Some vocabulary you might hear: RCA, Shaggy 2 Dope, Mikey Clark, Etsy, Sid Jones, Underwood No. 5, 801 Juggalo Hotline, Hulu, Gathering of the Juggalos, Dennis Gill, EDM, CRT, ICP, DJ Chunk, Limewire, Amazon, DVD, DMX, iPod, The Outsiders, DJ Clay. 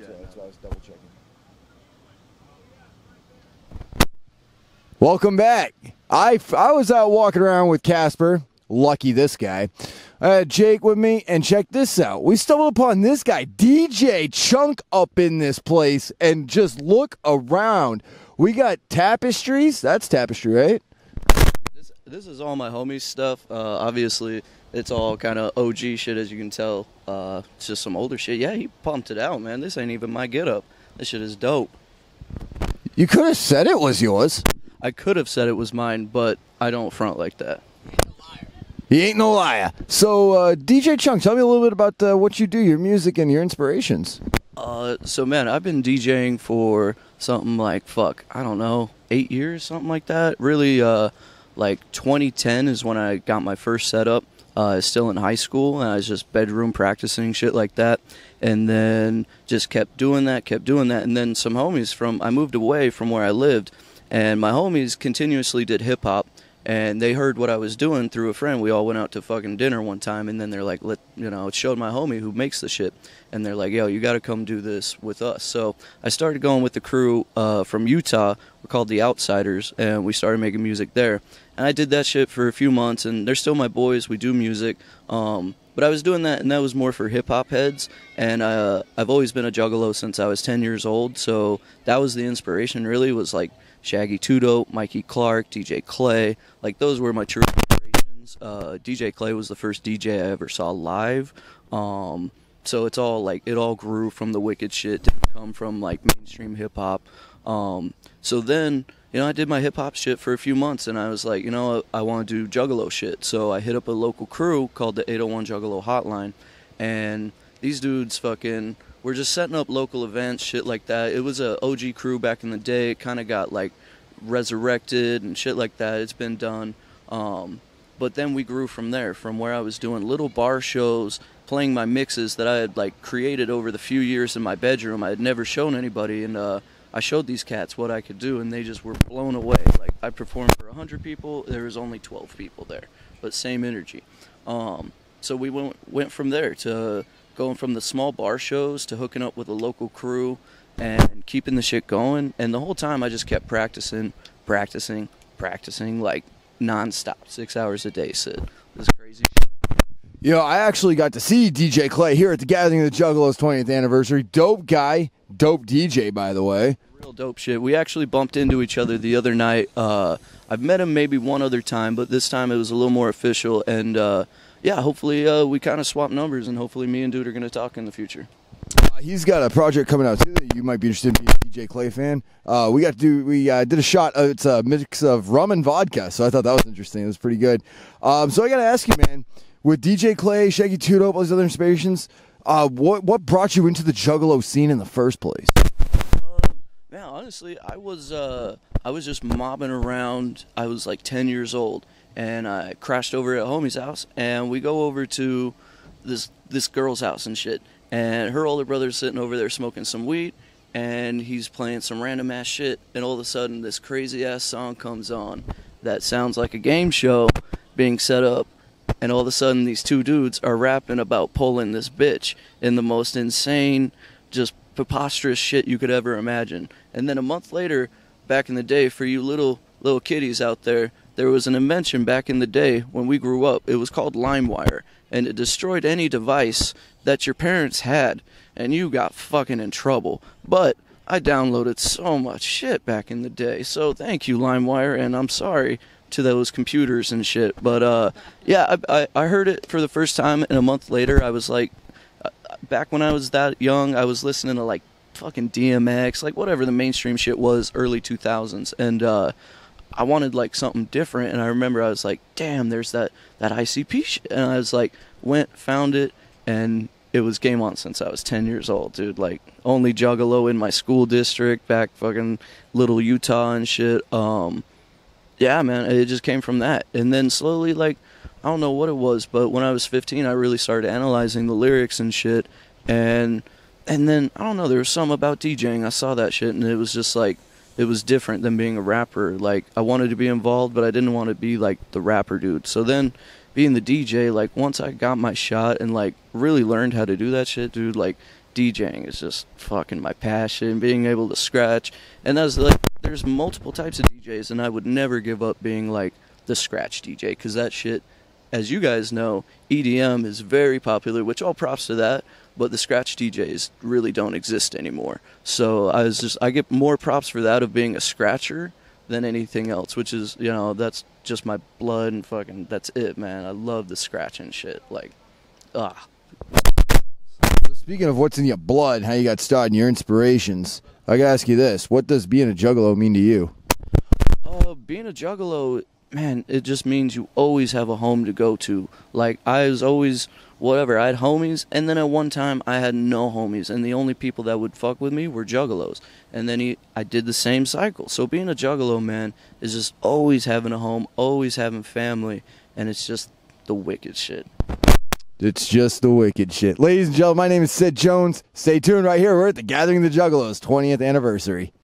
Yeah, so that's why I was double checking. Welcome back. I was out walking around with Casper. Lucky this guy. I had Jake with me, and check this out. We stumbled upon this guy, DJ Chunk, up in this place, and just look around. We got tapestries. That's tapestry, right? This is all my homies' stuff. Obviously, it's all kind of OG shit, as you can tell. It's just some older shit. Yeah, he pumped it out, man. This ain't even my getup. This shit is dope. You could have said it was yours. I could have said it was mine, but I don't front like that. He ain't no liar. So, DJ Chunk, tell me a little bit about what you do, your music, and your inspirations. So, man, I've been DJing for something like, fuck, I don't know, 8 years, something like that. Really, like 2010 is when I got my first setup. I was still in high school, and I was just bedroom practicing, shit like that. And then just kept doing that. And then some homies from, I moved away from where I lived, and my homies continuously did hip-hop. And they heard what I was doing through a friend. We all went out to fucking dinner one time, and then they're like, it showed my homie who makes the shit. And they're like, yo, you got to come do this with us. So I started going with the crew from Utah. We're called The Outsiders, and we started making music there. And I did that shit for a few months, and they're still my boys. We do music. But I was doing that, and that was more for hip-hop heads. And I've always been a juggalo since I was 10 years old, so that was the inspiration, really, was like, Shaggy 2 Dope, Mikey Clark, DJ Clay, like those were my true inspirations. DJ Clay was the first DJ I ever saw live. So it's all like, it all grew from the wicked shit, didn't come from like mainstream hip hop. So then, I did my hip hop shit for a few months, and I was like, I want to do juggalo shit. So I hit up a local crew called the 801 Juggalo Hotline, and these dudes fucking... We're just setting up local events, shit like that. It was an OG crew back in the day. It kind of got, like, resurrected and shit like that. It's been done. But then we grew from there, from where I was doing little bar shows, playing my mixes that I had, like, created over the few years in my bedroom. I had never shown anybody, and I showed these cats what I could do, and they just were blown away. Like, I performed for 100 people. There was only 12 people there, but same energy. So we went from there to... Going from the small bar shows to hooking up with a local crew and keeping the shit going. And the whole time I just kept practicing, like nonstop, 6 hours a day, Sid. This crazy shit. I actually got to see DJ Clay here at the Gathering of the Juggalos 20th anniversary. Dope guy, dope DJ, by the way. Real dope shit. We actually bumped into each other the other night. I've met him maybe one other time, but this time it was a little more official, and yeah, hopefully we kind of swap numbers, and hopefully me and dude are going to talk in the future. He's got a project coming out, too, that you might be interested in being a DJ Clay fan. We did a shot. It's a mix of rum and vodka, so I thought that was interesting. It was pretty good. So I got to ask you, man, with DJ Clay, Shaggy 2 Dope, all these other inspirations, what brought you into the Juggalo scene in the first place? Man, honestly, I was just mobbing around. I was like 10 years old. And I crashed over at homie's house, and we go over to this girl's house and shit. And her older brother's sitting over there smoking some weed, and he's playing some random ass shit. And all of a sudden, this crazy ass song comes on that sounds like a game show being set up. And all of a sudden, these two dudes are rapping about pulling this bitch in the most insane, just preposterous shit you could ever imagine. And then a month later, back in the day, for you little kiddies out there, there was an invention back in the day when we grew up. It was called Limewire, and it destroyed any device that your parents had, and you got fucking in trouble. But I downloaded so much shit back in the day, so thank you, Limewire, and I'm sorry to those computers and shit. But yeah, I heard it for the first time, and a month later I was like, back when I was that young, I was listening to like fucking DMX, like whatever the mainstream shit was, early 2000s, and I wanted, like, something different, and I remember I was like, damn, there's that ICP shit, and I was like, went, found it, and it was game on since I was 10 years old, dude, like, only juggalo in my school district, back fucking little Utah and shit, yeah, man, it just came from that, and then slowly, like, I don't know what it was, but when I was 15, I really started analyzing the lyrics and shit, and then, I don't know, there was something about DJing, I saw that shit, and it was just like, it was different than being a rapper. Like, I wanted to be involved, but I didn't want to be, like, the rapper dude. So then, being the DJ, like, once I got my shot and, like, really learned how to do that shit, dude, like, DJing is just fucking my passion, being able to scratch. And that's like, there's multiple types of DJs, and I would never give up being like the scratch DJ, because that shit, as you guys know, EDM is very popular, which all props to that, but the scratch DJs really don't exist anymore. So I get more props for that of being a scratcher than anything else, which is, you know, that's just my blood and fucking, that's it, man. I love the scratching shit. Like, ah. So speaking of what's in your blood, how you got started and your inspirations, I gotta ask you this. What does being a juggalo mean to you? Being a juggalo, man, it just means you always have a home to go to. Like, I was always, whatever, I had homies, and then at one time I had no homies, and the only people that would fuck with me were juggalos. And then I did the same cycle. So being a juggalo, man, is just always having a home, always having family, and it's just the wicked shit. It's just the wicked shit. Ladies and gentlemen, my name is Sid Jones. Stay tuned right here. We're at the Gathering of the Juggalos 20th anniversary.